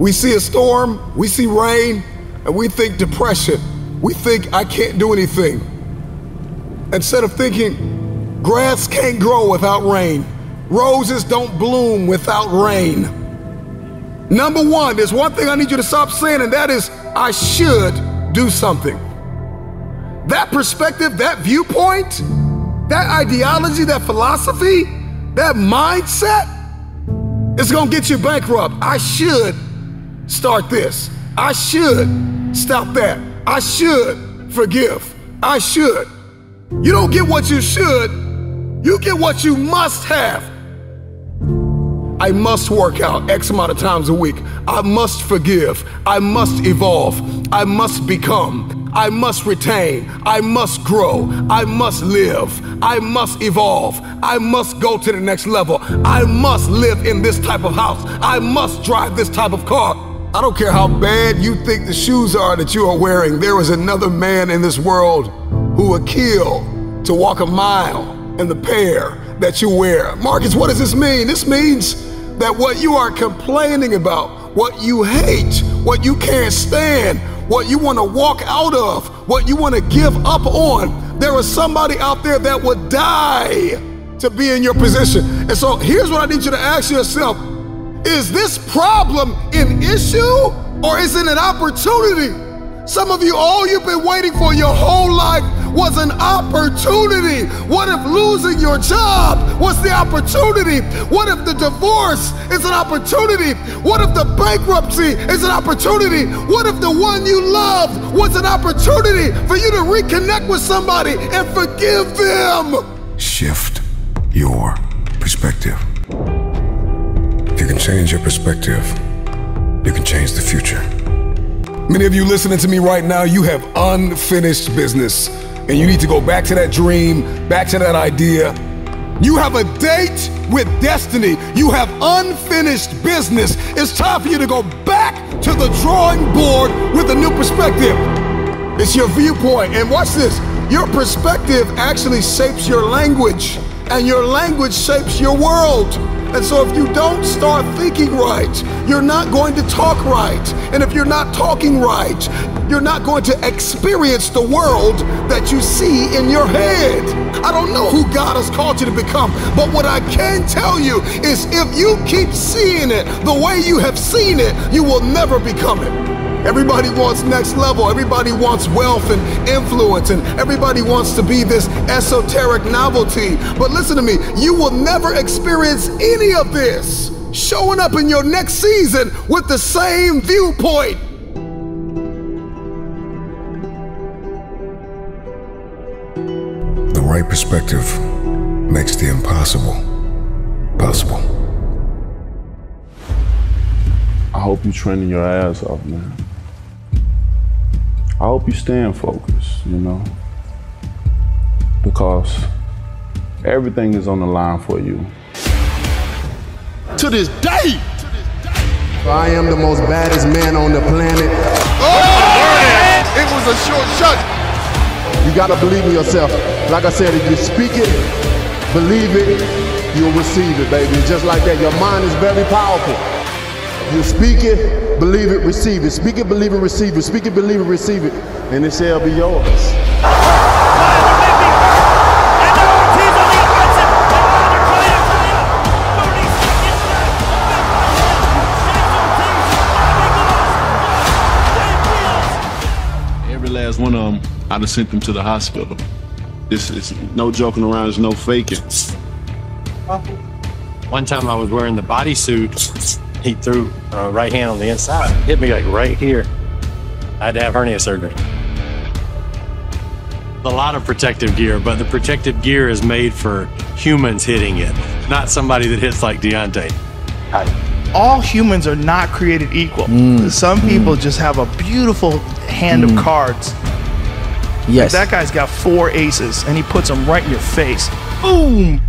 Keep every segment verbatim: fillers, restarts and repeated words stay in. We see a storm, we see rain, and we think depression. We think I can't do anything. Instead of thinking grass can't grow without rain, roses don't bloom without rain. Number one, there's one thing I need you to stop saying, and that is I should do something. That perspective, that viewpoint, that ideology, that philosophy, that mindset, it's gonna get you bankrupt. I should start this. I should stop that. I should forgive. I should. You don't get what you should, you get what you must have. I must work out X amount of times a week. I must forgive. I must evolve. I must become. I must retain. I must grow. I must live. I must evolve. I must go to the next level. I must live in this type of house. I must drive this type of car. I don't care how bad you think the shoes are that you are wearing, there is another man in this world who would kill to walk a mile in the pair that you wear. Marcus, what does this mean? This means that what you are complaining about, what you hate, what you can't stand, what you want to walk out of, what you want to give up on, there is somebody out there that would die to be in your position. And so here's what I need you to ask yourself. Is this problem an issue or is it an opportunity? Some of you, all you've been waiting for your whole life was an opportunity. What if losing your job was the opportunity? What if the divorce is an opportunity? What if the bankruptcy is an opportunity? What if the one you loved was an opportunity for you to reconnect with somebody and forgive them? Shift your perspective. You can change your perspective, you can change the future. Many of you listening to me right now, you have unfinished business, and you need to go back to that dream, back to that idea. You have a date with destiny. You have unfinished business. It's time for you to go back to the drawing board with a new perspective. It's your viewpoint, and watch this. Your perspective actually shapes your language, and your language shapes your world. And so if you don't start thinking right, you're not going to talk right. And if you're not talking right, you're not going to experience the world that you see in your head. I don't know who God has called you to become, but what I can tell you is if you keep seeing it the way you have seen it, you will never become it. Everybody wants next level, everybody wants wealth and influence, and everybody wants to be this esoteric novelty. But listen to me, you will never experience any of this showing up in your next season with the same viewpoint. The right perspective makes the impossible possible. I hope you're training your ass off, man. I hope you staying focused, you know, because everything is on the line for you. To this day, I am the most baddest man on the planet. Oh, it was a short shot. You gotta believe in yourself. Like I said, if you speak it, believe it, you'll receive it, baby. Just like that, your mind is very powerful. You speak it, believe it, receive it. Speak it, believe it, receive it. Speak it, believe it, receive it. And it shall be yours. Every last one of them, I done sent them to the hospital. This is no joking around, there's no faking. One time I was wearing the bodysuit. He threw a uh, right hand on the inside, hit me like right here. I had to have hernia surgery. A lot of protective gear, but the protective gear is made for humans hitting it, not somebody that hits like Deontay. Hi. All humans are not created equal. Mm. Some people mm. just have a beautiful hand mm. of cards. Yes. That guy's got four aces, and he puts them right in your face. Boom!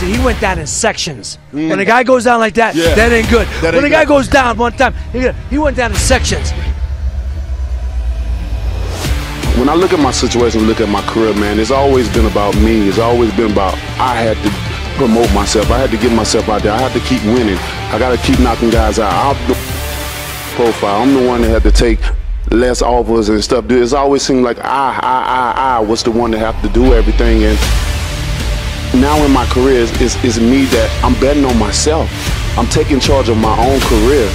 He went down in sections. Mm. When a guy goes down like that, yeah. that ain't good. That when ain't a guy good. goes down one time, he went down in sections. When I look at my situation, look at my career, man, it's always been about me. It's always been about I had to promote myself. I had to get myself out there. I had to keep winning. I got to keep knocking guys out. I'm the profile. I'm the one that had to take less offers and stuff. Dude, it's always seemed like I, I, I, I was the one that have to do everything. And now in my career, it's, it's, it's me that I'm betting on myself. I'm taking charge of my own career.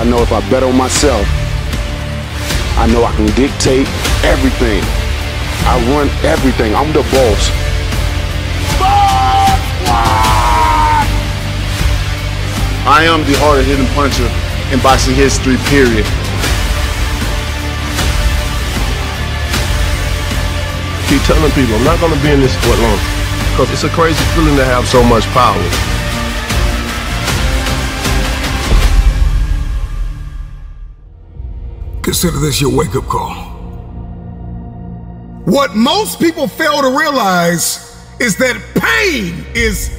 I know if I bet on myself, I know I can dictate everything. I run everything. I'm the boss. I am the hardest hitting puncher in boxing history, period. Keep telling people, I'm not going to be in this sport long, because it's a crazy feeling to have so much power. Consider this your wake-up call. What most people fail to realize is that pain is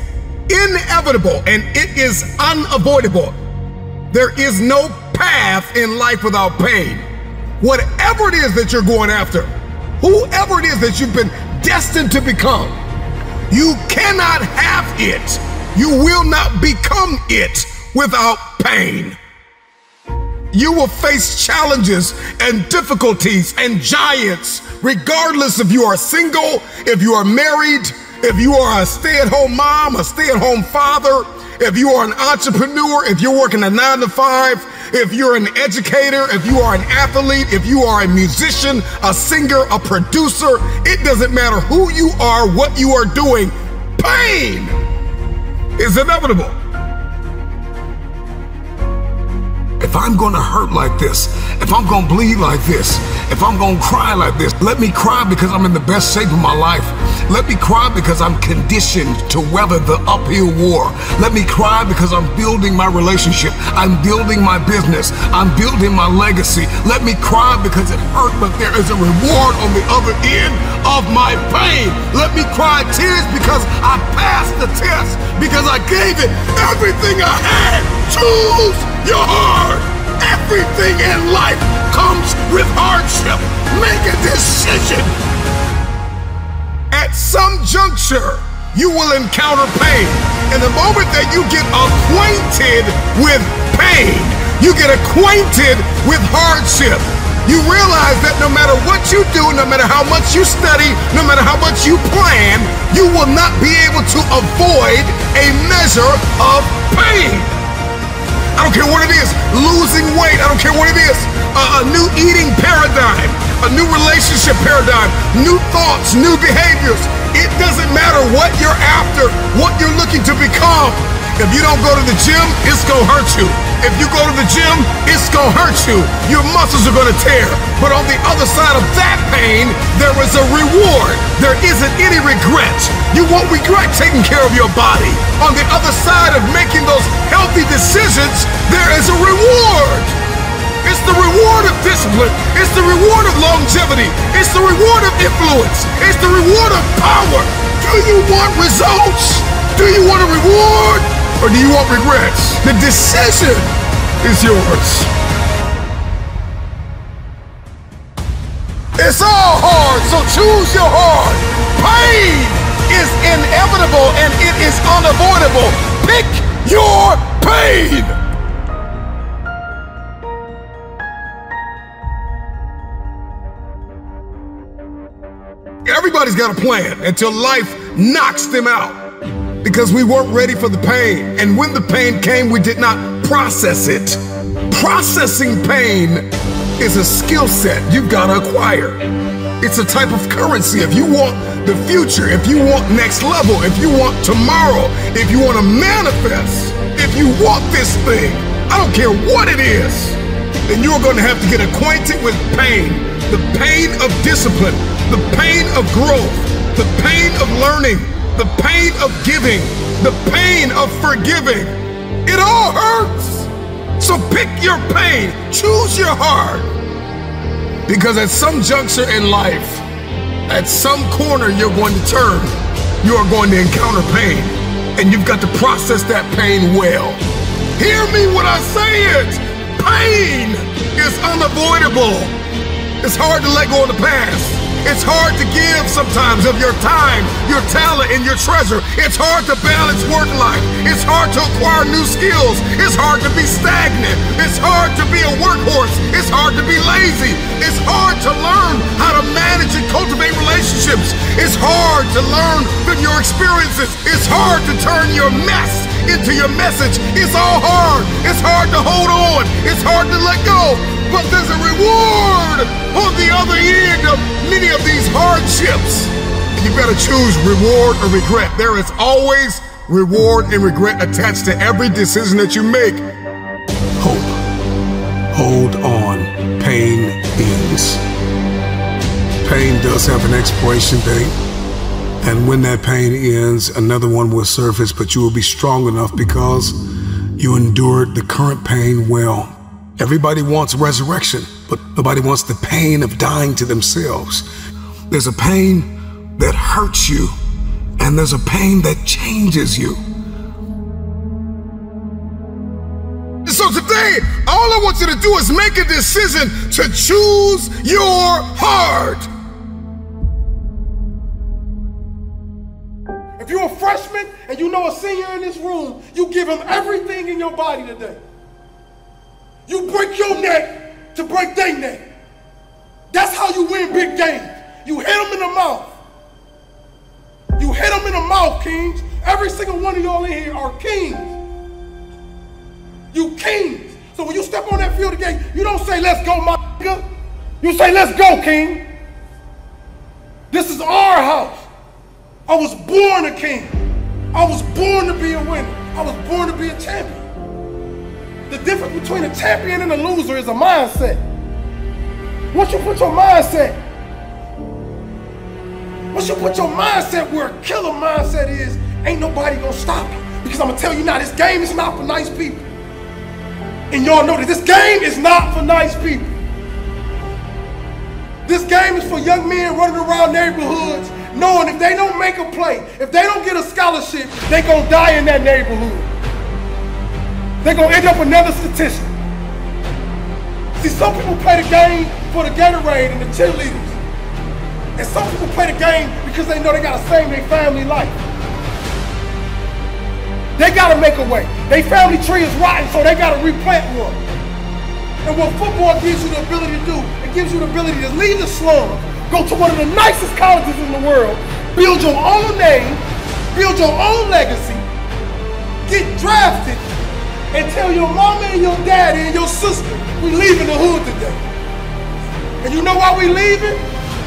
inevitable and it is unavoidable. There is no path in life without pain. Whatever it is that you're going after, whoever it is that you've been destined to become, you cannot have it. You will not become it without pain. You will face challenges and difficulties and giants, regardless if you are single, if you are married, if you are a stay-at-home mom, a stay-at-home father, if you are an entrepreneur, if you're working a nine to five, if you're an educator, if you are an athlete, if you are a musician, a singer, a producer, it doesn't matter who you are, what you are doing, pain is inevitable. If I'm gonna hurt like this, if I'm gonna bleed like this, if I'm gonna cry like this, let me cry because I'm in the best shape of my life. Let me cry because I'm conditioned to weather the uphill war. Let me cry because I'm building my relationship. I'm building my business. I'm building my legacy. Let me cry because it hurt, but there is a reward on the other end of my pain. Let me cry tears because I passed the test, because I gave it everything I had. Choose your heart. Everything in life comes with hardship. Make a decision. At some juncture, you will encounter pain. And the moment that you get acquainted with pain, you get acquainted with hardship, you realize that no matter what you do, no matter how much you study, no matter how much you plan, you will not be able to avoid a measure of pain. I don't care what it is, losing weight, I don't care what it is, uh, a new eating paradigm, a new relationship paradigm, new thoughts, new behaviors. It doesn't matter what you're after, what you're looking to become. If you don't go to the gym, it's gonna hurt you. If you go to the gym, it's gonna hurt you. Your muscles are gonna tear. But on the other side of that pain, there is a reward. There isn't any regret. You won't regret taking care of your body. On the other side of making those healthy decisions, there is a reward. It's the reward of discipline. It's the reward of longevity. It's the reward of influence. It's the reward of power. Do you want results? Do you want a reward? Or do you want regrets? The decision is yours. It's all hard, so choose your heart. Pain is inevitable and it is unavoidable. Pick your pain. Everybody's got a plan until life knocks them out. Because we weren't ready for the pain. And when the pain came, we did not process it. Processing pain is a skill set you've got to acquire. It's a type of currency. If you want the future, if you want next level, if you want tomorrow, if you want to manifest, if you want this thing, I don't care what it is, then you're going to have to get acquainted with pain. The pain of discipline, the pain of growth, the pain of learning, the pain of giving, the pain of forgiving. It all hurts. So pick your pain, choose your heart. Because at some juncture in life, at some corner you're going to turn, you are going to encounter pain, and you've got to process that pain well. Hear me when I say it, pain is unavoidable. It's hard to let go of the past. It's hard to give sometimes of your time, your talent, and your treasure. It's hard to balance work life. It's hard to acquire new skills. It's hard to be stagnant. It's hard to be a workhorse. It's hard to be lazy. It's hard to learn how to manage and cultivate relationships. It's hard to learn from your experiences. It's hard to turn your mess into your message. It's all hard. It's hard to hold on. It's hard to let go. But there's a reward on the other end of many of these hardships. You better choose reward or regret. There is always reward and regret attached to every decision that you make. Hope. Hold on. Pain ends. Pain does have an expiration date. And when that pain ends, another one will surface, but you will be strong enough because you endured the current pain well. Everybody wants resurrection, but nobody wants the pain of dying to themselves. There's a pain that hurts you, and there's a pain that changes you. So today, all I want you to do is make a decision to choose your heart. If you're a freshman and you know a senior in this room, you give him everything in your body today. You break your neck to break their neck. That's how you win big games. You hit them in the mouth. You hit them in the mouth, kings. Every single one of y'all in here are kings. You kings. So when you step on that field today, you don't say, "Let's go, my nigga." You say, "Let's go, king. This is our house. I was born a king. I was born to be a winner. I was born to be a champion." The difference between a champion and a loser is a mindset. Once you put your mindset, once you put your mindset where a killer mindset is, ain't nobody gonna stop you. Because I'm gonna tell you now, this game is not for nice people. And y'all know that this game is not for nice people. This game is for young men running around neighborhoods knowing if they don't make a play, if they don't get a scholarship, they gonna die in that neighborhood. They're going to end up another statistic. See, some people play the game for the Gatorade and the cheerleaders. And some people play the game because they know they got to save their family life. They got to make a way. Their family tree is rotten, so they got to replant one. And what football gives you the ability to do, it gives you the ability to leave the slum, go to one of the nicest colleges in the world, build your own name, build your own legacy, get drafted, and tell your mama and your daddy and your sister, we leaving the hood today. And you know why we leaving?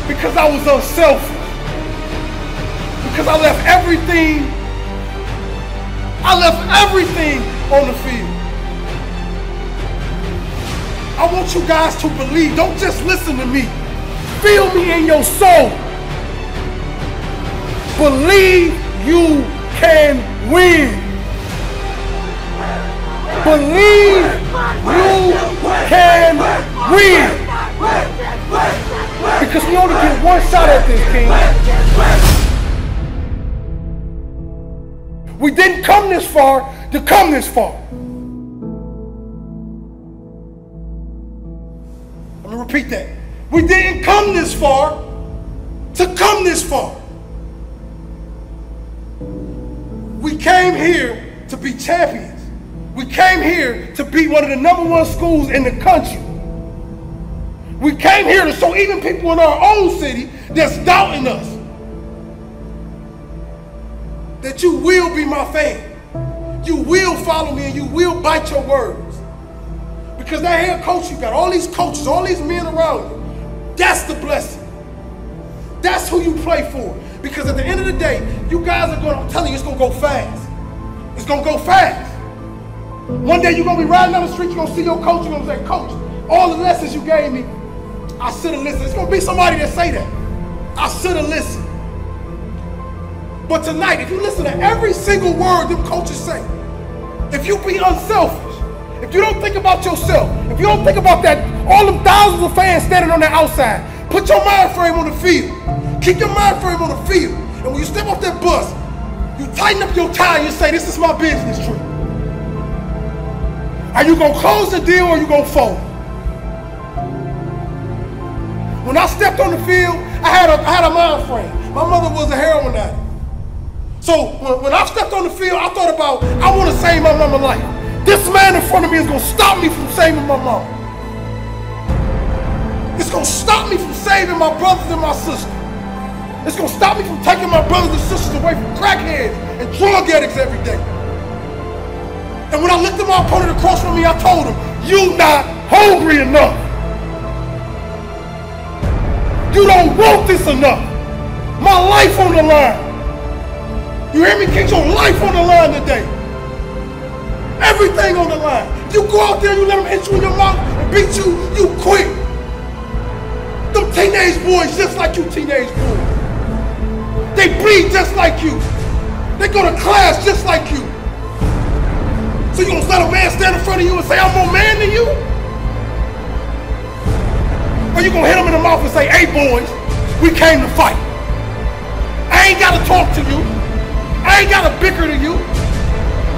Because I was unselfish. Because I left everything, I left everything on the field. I want you guys to believe, don't just listen to me. Feel me in your soul. Believe you can win. Believe you can win. Because we only get one shot at this, king. We didn't come this far to come this far. Let me repeat that. We didn't come this far to come this far. We came here to be champions. We came here to be one of the number one schools in the country. We came here to show even people in our own city that's doubting us that you will be my fan. You will follow me and you will bite your words. Because that head coach you got, all these coaches, all these men around you, that's the blessing. That's who you play for. Because at the end of the day, you guys are going to, I'm telling you, it's going to go fast. It's going to go fast. One day you're going to be riding down the street, you're going to see your coach, you're going to say, "Coach, all the lessons you gave me, I should have listened." It's going to be somebody that say that. I should have listened. But tonight, if you listen to every single word them coaches say, if you be unselfish, if you don't think about yourself, if you don't think about that, all them thousands of fans standing on the outside, put your mind frame on the field. Keep your mind frame on the field. And when you step off that bus, you tighten up your tie and you say, "This is my business trip." Are you going to close the deal or are you going to fold? When I stepped on the field, I had a, I had a mind frame. My mother was a heroin addict. So when, when I stepped on the field, I thought about, I want to save my mama's life. This man in front of me is going to stop me from saving my mama. It's going to stop me from saving my brothers and my sisters. It's going to stop me from taking my brothers and sisters away from crackheads and drug addicts every day. And when I looked at my opponent across from me, I told him, you not hungry enough. You don't want this enough. My life on the line. You hear me? Get your life on the line today. Everything on the line. You go out there and you let them hit you in your mouth and beat you, you quit. Them teenage boys just like you teenage boys. They breed just like you. They go to class just like you. So you gonna let a man stand in front of you and say, I'm more man than you? Or you gonna hit him in the mouth and say, hey boys, we came to fight. I ain't gotta talk to you. I ain't gotta bicker to you.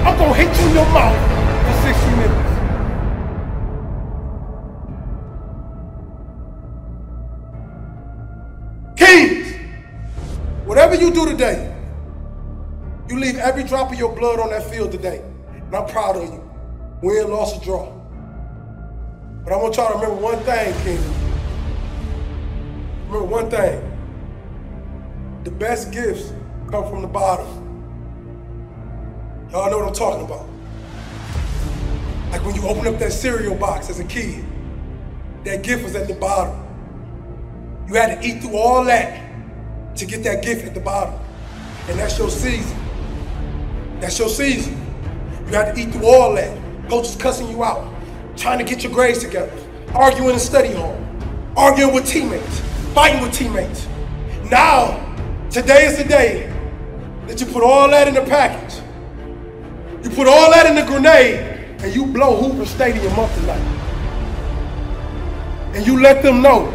I'm gonna hit you in your mouth for sixty minutes. Kings, whatever you do today, you leave every drop of your blood on that field today. And I'm proud of you. Win, loss, or draw. But I want y'all to remember one thing, King. Remember one thing. The best gifts come from the bottom. Y'all know what I'm talking about. Like when you open up that cereal box as a kid, that gift was at the bottom. You had to eat through all that to get that gift at the bottom. And that's your season. That's your season. You had to eat through all that. Coaches cussing you out, trying to get your grades together, arguing in the study hall, arguing with teammates, fighting with teammates. Now, today is the day that you put all that in the package. You put all that in the grenade and you blow Hooper Stadium up tonight. And you let them know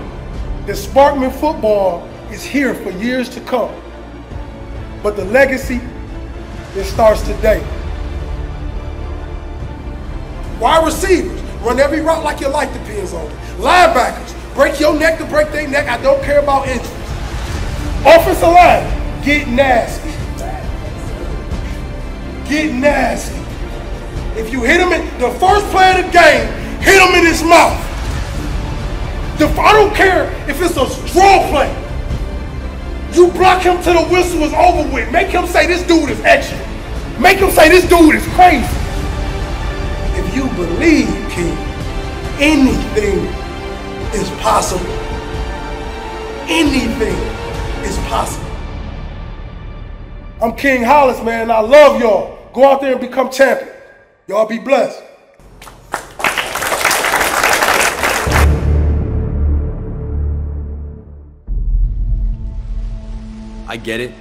that Sparkman football is here for years to come. But the legacy, it starts today. Wide receivers, run every route like your life depends on it. Linebackers, break your neck to break their neck. I don't care about injuries. Offensive line, get nasty. Get nasty. If you hit him in the first play of the game, hit him in his mouth. The, I don't care if it's a draw play. You block him till the whistle is over with. Make him say this dude is extra. Make him say this dude is crazy. If you believe, King, anything is possible. Anything is possible. I'm King Hollis, man. I love y'all. Go out there and become champion. Y'all be blessed. I get it.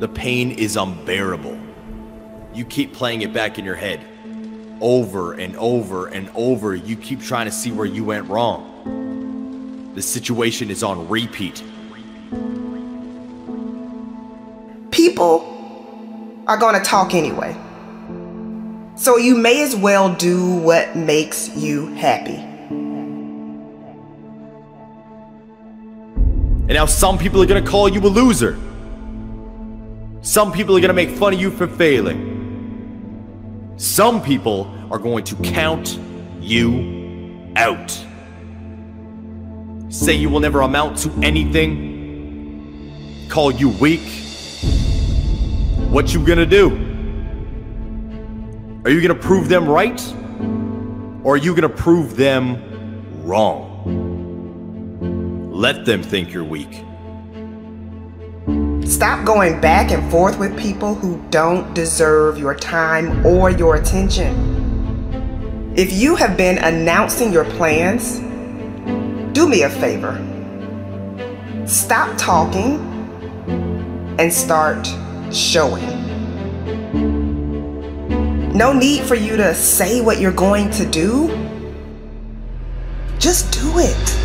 The pain is unbearable. You keep playing it back in your head. Over and over and over, you keep trying to see where you went wrong. The situation is on repeat. People are going to talk anyway. So you may as well do what makes you happy. And now some people are gonna call you a loser. Some people are gonna make fun of you for failing. Some people are going to count you out. Say you will never amount to anything. Call you weak. What you gonna do? Are you gonna prove them right? Or are you gonna prove them wrong? Let them think you're weak. Stop going back and forth with people who don't deserve your time or your attention. If you have been announcing your plans, do me a favor. Stop talking and start showing. No need for you to say what you're going to do. Just do it.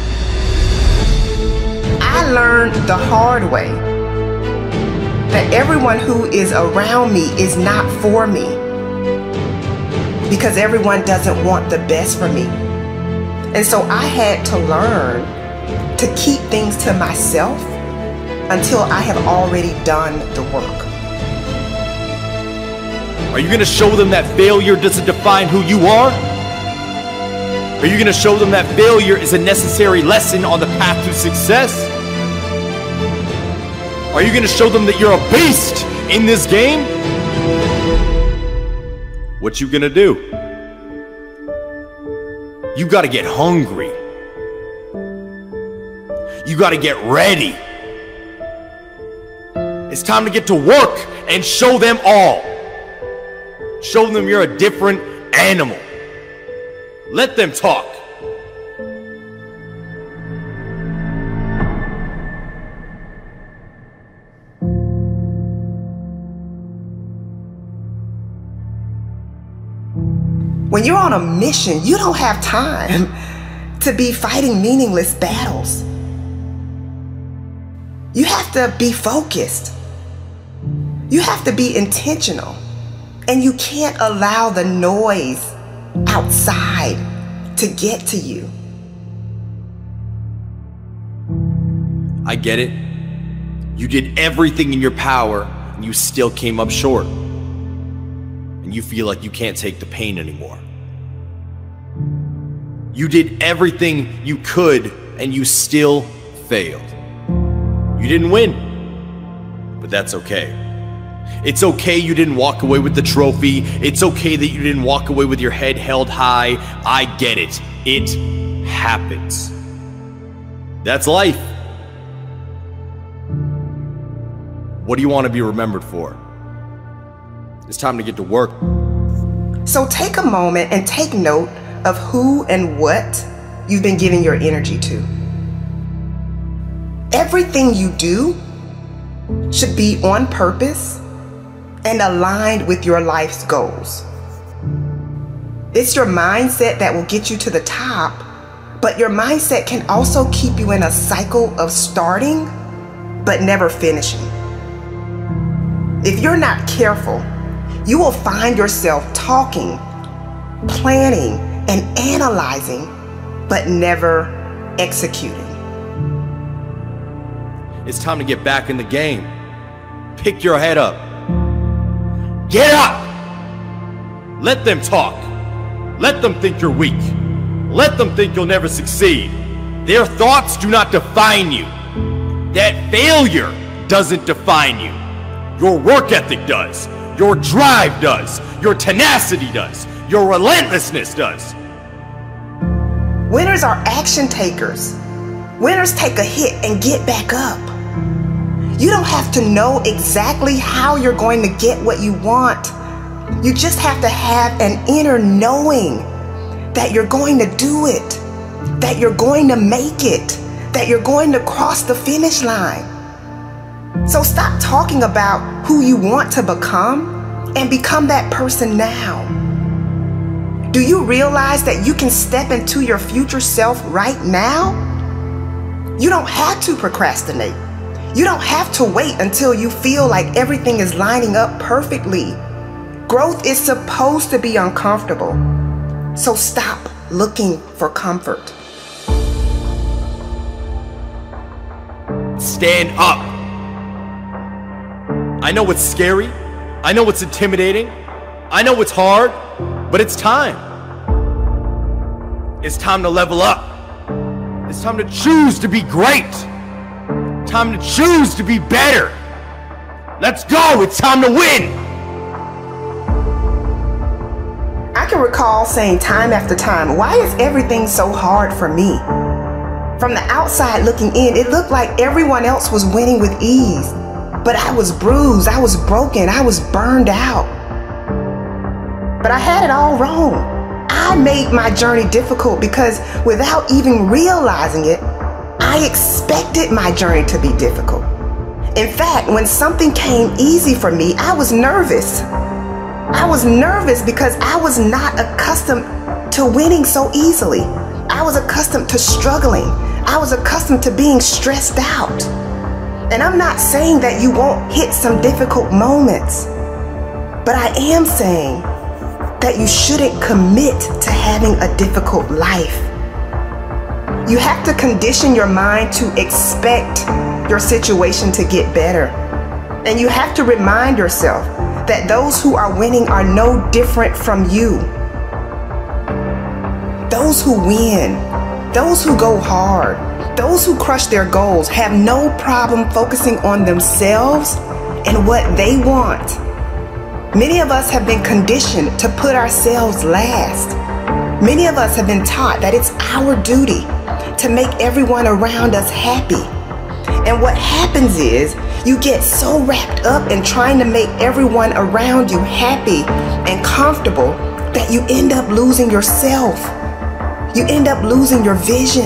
I learned the hard way that everyone who is around me is not for me, because everyone doesn't want the best for me. And so I had to learn to keep things to myself until I have already done the work. Are you going to show them that failure doesn't define who you are? Are you going to show them that failure is a necessary lesson on the path to success? Are you going to show them that you're a beast in this game? What you going to do? You got to get hungry. You got to get ready. It's time to get to work and show them all. Show them you're a different animal. Let them talk. When you're on a mission, you don't have time to be fighting meaningless battles. You have to be focused. You have to be intentional. And you can't allow the noise outside to get to you. I get it. You did everything in your power and you still came up short. And you feel like you can't take the pain anymore. You did everything you could and you still failed. You didn't win, but that's okay. It's okay you didn't walk away with the trophy. It's okay that you didn't walk away with your head held high. I get it. It happens. That's life. What do you want to be remembered for? It's time to get to work. So take a moment and take note of who and what you've been giving your energy to. Everything you do should be on purpose and aligned with your life's goals. It's your mindset that will get you to the top, but your mindset can also keep you in a cycle of starting but never finishing. If you're not careful, you will find yourself talking, planning, and analyzing, but never executing. It's time to get back in the game. Pick your head up. Get up! Let them talk. Let them think you're weak. Let them think you'll never succeed. Their thoughts do not define you. That failure doesn't define you. Your work ethic does. Your drive does. Your tenacity does. Your relentlessness does. Winners are action takers. Winners take a hit and get back up. You don't have to know exactly how you're going to get what you want. You just have to have an inner knowing that you're going to do it, that you're going to make it, that you're going to cross the finish line. So stop talking about who you want to become and become that person now. Do you realize that you can step into your future self right now? You don't have to procrastinate. You don't have to wait until you feel like everything is lining up perfectly. Growth is supposed to be uncomfortable. So stop looking for comfort. Stand up. I know it's scary. I know it's intimidating. I know it's hard, but it's time. It's time to level up. It's time to choose to be great. Time to choose to be better. Let's go. It's time to win. I can recall saying time after time, why is everything so hard for me? From the outside looking in, it looked like everyone else was winning with ease. But I was bruised. I was broken. I was burned out. But I had it all wrong. I made my journey difficult because without even realizing it, I expected my journey to be difficult. In fact, when something came easy for me, I was nervous. I was nervous because I was not accustomed to winning so easily. I was accustomed to struggling. I was accustomed to being stressed out. And I'm not saying that you won't hit some difficult moments, but I am saying that you shouldn't commit to having a difficult life. You have to condition your mind to expect your situation to get better. And you have to remind yourself that those who are winning are no different from you. Those who win, those who go hard, those who crush their goals have no problem focusing on themselves and what they want. Many of us have been conditioned to put ourselves last. Many of us have been taught that it's our duty to make everyone around us happy. And what happens is you get so wrapped up in trying to make everyone around you happy and comfortable that you end up losing yourself. You end up losing your vision.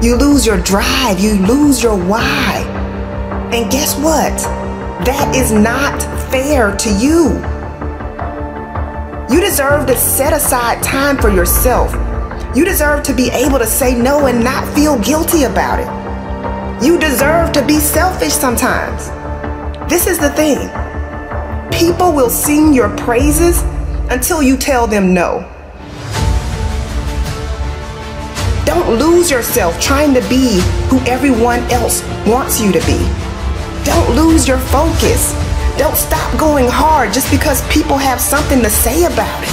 You lose your drive. You lose your why. And guess what? That is not fair to you. You deserve to set aside time for yourself. You deserve to be able to say no and not feel guilty about it. You deserve to be selfish sometimes. This is the thing. People will sing your praises until you tell them no. Don't lose yourself trying to be who everyone else wants you to be. Don't lose your focus. Don't stop going hard just because people have something to say about it.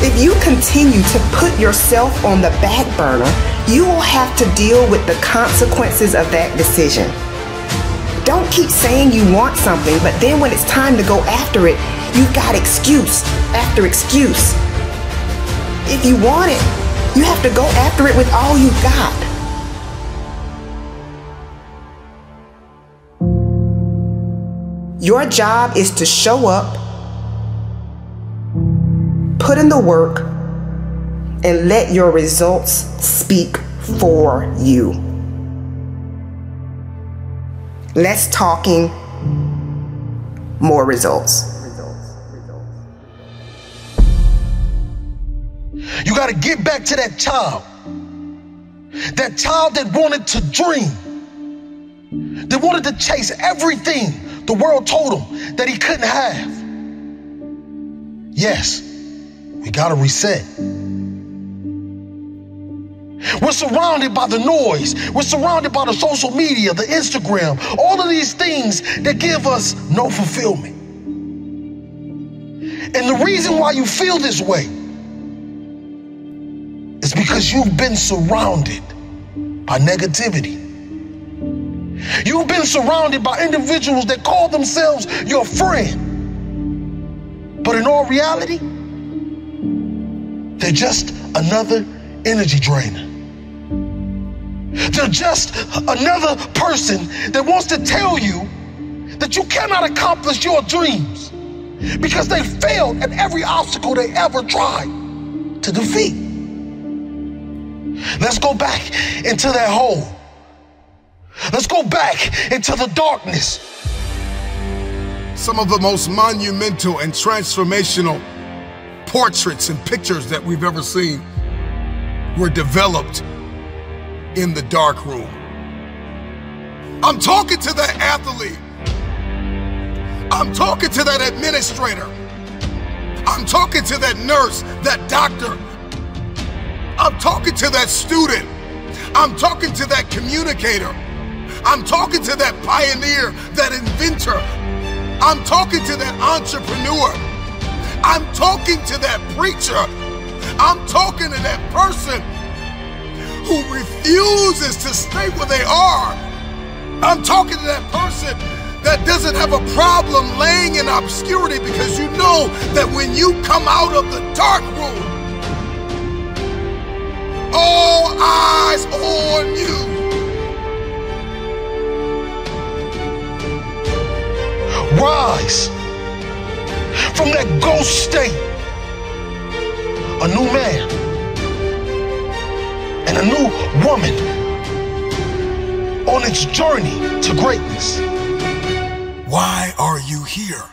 If you continue to put yourself on the back burner, you will have to deal with the consequences of that decision. Don't keep saying you want something, but then when it's time to go after it, you've got excuse after excuse. If you want it, you have to go after it with all you've got. Your job is to show up, put in the work, and let your results speak for you. Less talking, more results. You gotta get back to that child. That child that wanted to dream. That wanted to chase everything the world told him that he couldn't have. Yes, we gotta reset. We're surrounded by the noise. We're surrounded by the social media, the Instagram, all of these things that give us no fulfillment. And the reason why you feel this way is because you've been surrounded by negativity. You've been surrounded by individuals that call themselves your friend. But in all reality, they're just another energy drainer. They're just another person that wants to tell you that you cannot accomplish your dreams because they failed at every obstacle they ever tried to defeat. Let's go back into that hole. Let's go back into the darkness. Some of the most monumental and transformational portraits and pictures that we've ever seen were developed in the dark room. I'm talking to that athlete. I'm talking to that administrator. I'm talking to that nurse, that doctor. I'm talking to that student. I'm talking to that communicator. I'm talking to that pioneer, that inventor. I'm talking to that entrepreneur. I'm talking to that preacher. I'm talking to that person who refuses to stay where they are. I'm talking to that person that doesn't have a problem laying in obscurity because you know that when you come out of the dark room, all eyes on you. Rise from that ghost state, a new man and a new woman on its journey to greatness. Why are you here?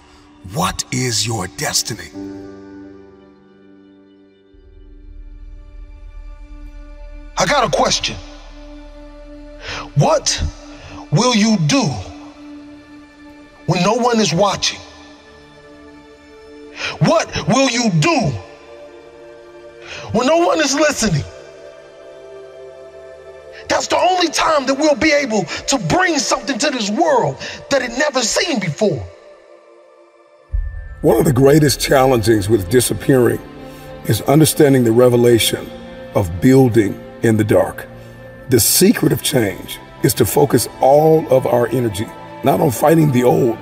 What is your destiny? I got a question. What will you do when no one is watching? What will you do when no one is listening. That's the only time that we'll be able to bring something to this world that it never seen before. One of the greatest challenges with disappearing is understanding the revelation of building in the dark. The secret of change is to focus all of our energy, not on fighting the old,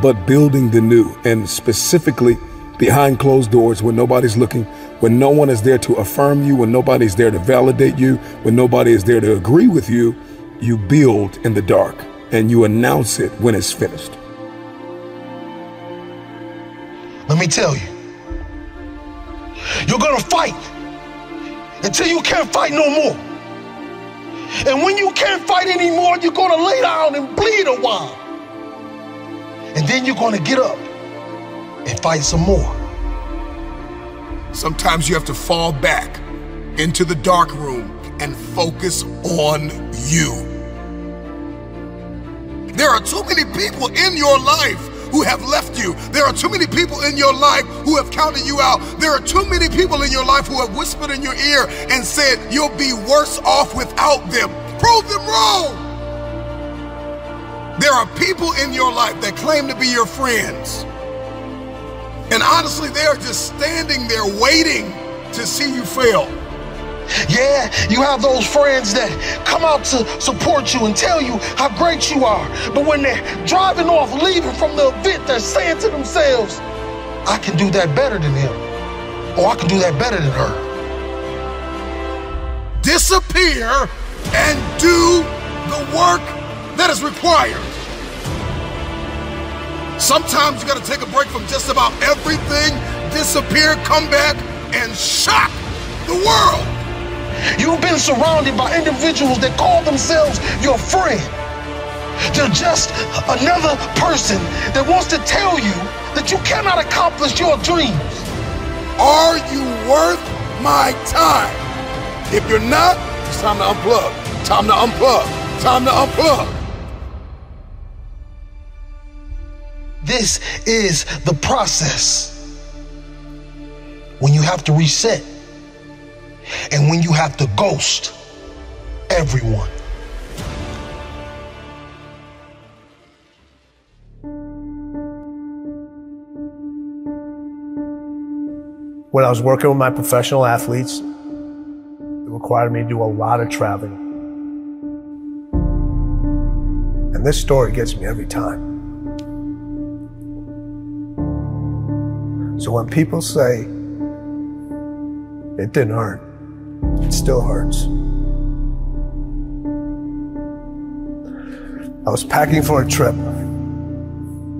but building the new, and specifically behind closed doors when nobody's looking, when no one is there to affirm you, when nobody's there to validate you, when nobody is there to agree with you, you build in the dark and you announce it when it's finished. Let me tell you, you're gonna fight until you can't fight no more. And when you can't fight anymore, you're gonna lay down and bleed a while. And then you're gonna get up and fight some more. Sometimes you have to fall back into the dark room and focus on you. There are too many people in your life who have left you. There are too many people in your life who have counted you out. There are too many people in your life who have whispered in your ear and said you'll be worse off without them. Prove them wrong. There are people in your life that claim to be your friends, and honestly, they are just standing there waiting to see you fail. Yeah, you have those friends that come out to support you and tell you how great you are. But when they're driving off, leaving from the event, they're saying to themselves, I can do that better than him. Or I can do that better than her. Disappear and do the work that is required. Sometimes you gotta take a break from just about everything, disappear, come back, and shock the world. You've been surrounded by individuals that call themselves your friend. They're just another person that wants to tell you that you cannot accomplish your dreams. Are you worth my time? If you're not, it's time to unplug, time to unplug, time to unplug. This is the process when you have to reset and when you have to ghost everyone. When I was working with my professional athletes, it required me to do a lot of traveling. And this story gets me every time. So when people say, it didn't hurt, it still hurts. I was packing for a trip.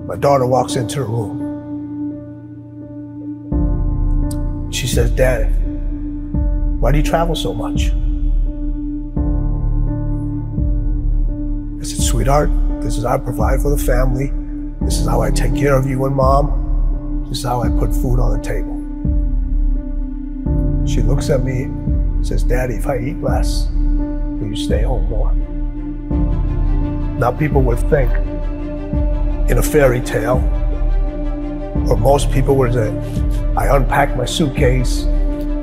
My daughter walks into the room. She says, Dad, why do you travel so much? I said, sweetheart, this is how I provide for the family. This is how I take care of you and Mom. This is how I put food on the table. She looks at me and says, Daddy, if I eat less, will you stay home more? Now people would think in a fairy tale, or most people would say, I unpack my suitcase,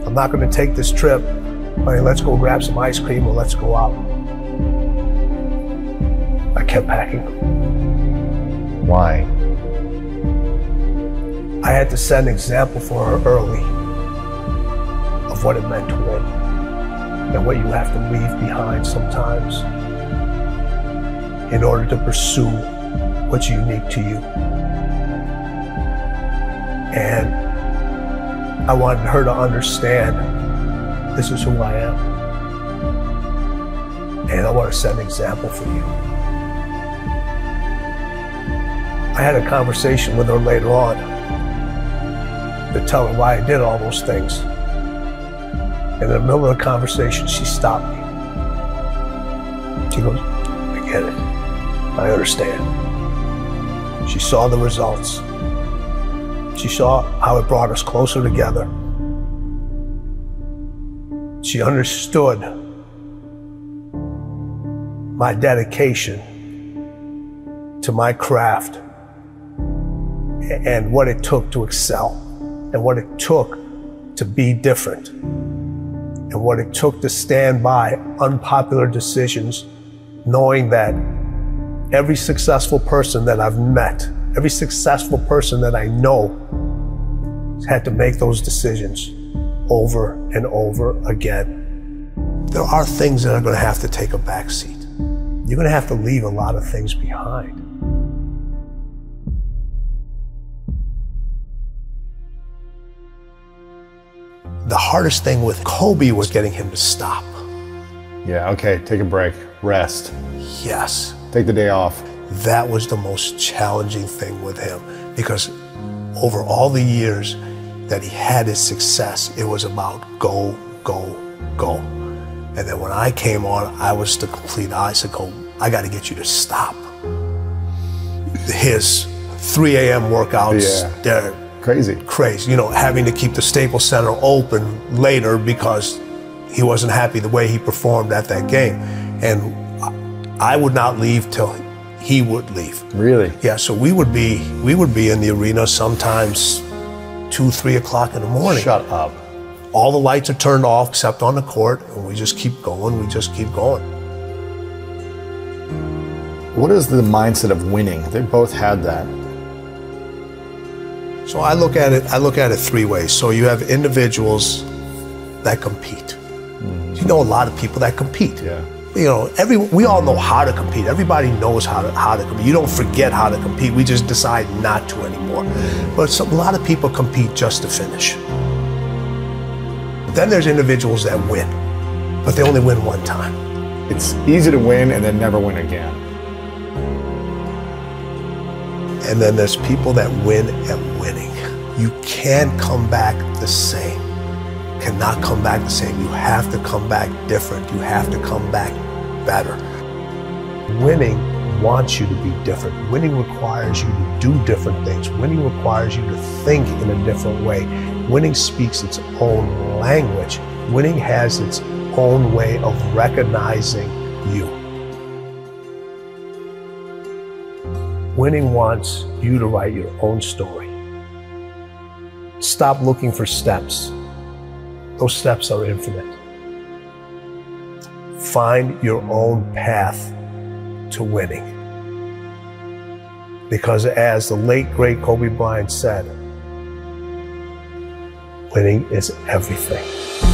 I'm not gonna take this trip, honey, let's go grab some ice cream or let's go out. I kept packing. Why? I had to set an example for her early of what it meant to win and what you have to leave behind sometimes in order to pursue what's unique to you. And I wanted her to understand this is who I am, and I want to set an example for you. I had a conversation with her later on to tell her why I did all those things. And in the middle of the conversation, she stopped me. She goes, I get it. I understand. She saw the results. She saw how it brought us closer together. She understood my dedication to my craft and what it took to excel, and what it took to be different. and what it took to stand by unpopular decisions, knowing that every successful person that I've met, every successful person that I know, had to make those decisions over and over again. There are things that are going to have to take a backseat. You're going to have to leave a lot of things behind. The hardest thing with Kobe was getting him to stop. Yeah, okay, take a break, rest. Yes. Take the day off. That was the most challenging thing with him, because over all the years that he had his success, it was about go, go, go. And then when I came on, I was the complete icicle. I got to get you to stop. His three A M workouts, yeah. They're crazy. Crazy, you know, having to keep the Staples Center open later because he wasn't happy the way he performed at that game. And I would not leave till he would leave. Really? Yeah, so we would be, we would be in the arena sometimes two, three o'clock in the morning. Shut up. All the lights are turned off except on the court, and we just keep going, we just keep going. What is the mindset of winning? They both had that. So I look at it, I look at it three ways. So you have individuals that compete. Mm-hmm. You know a lot of people that compete. Yeah. You know, every, we all know how to compete. Everybody knows how to, how to compete. You don't forget how to compete. We just decide not to anymore. But some, a lot of people compete just to finish. Then there's individuals that win, but they only win one time. It's easy to win and then never win again. And then there's people that win at winning. You can't come back the same. Cannot come back the same. You have to come back different. You have to come back better. Winning wants you to be different. Winning requires you to do different things. Winning requires you to think in a different way. Winning speaks its own language. Winning has its own way of recognizing you. Winning wants you to write your own story. Stop looking for steps. Those steps are infinite. Find your own path to winning. Because as the late, great Kobe Bryant said, winning is everything.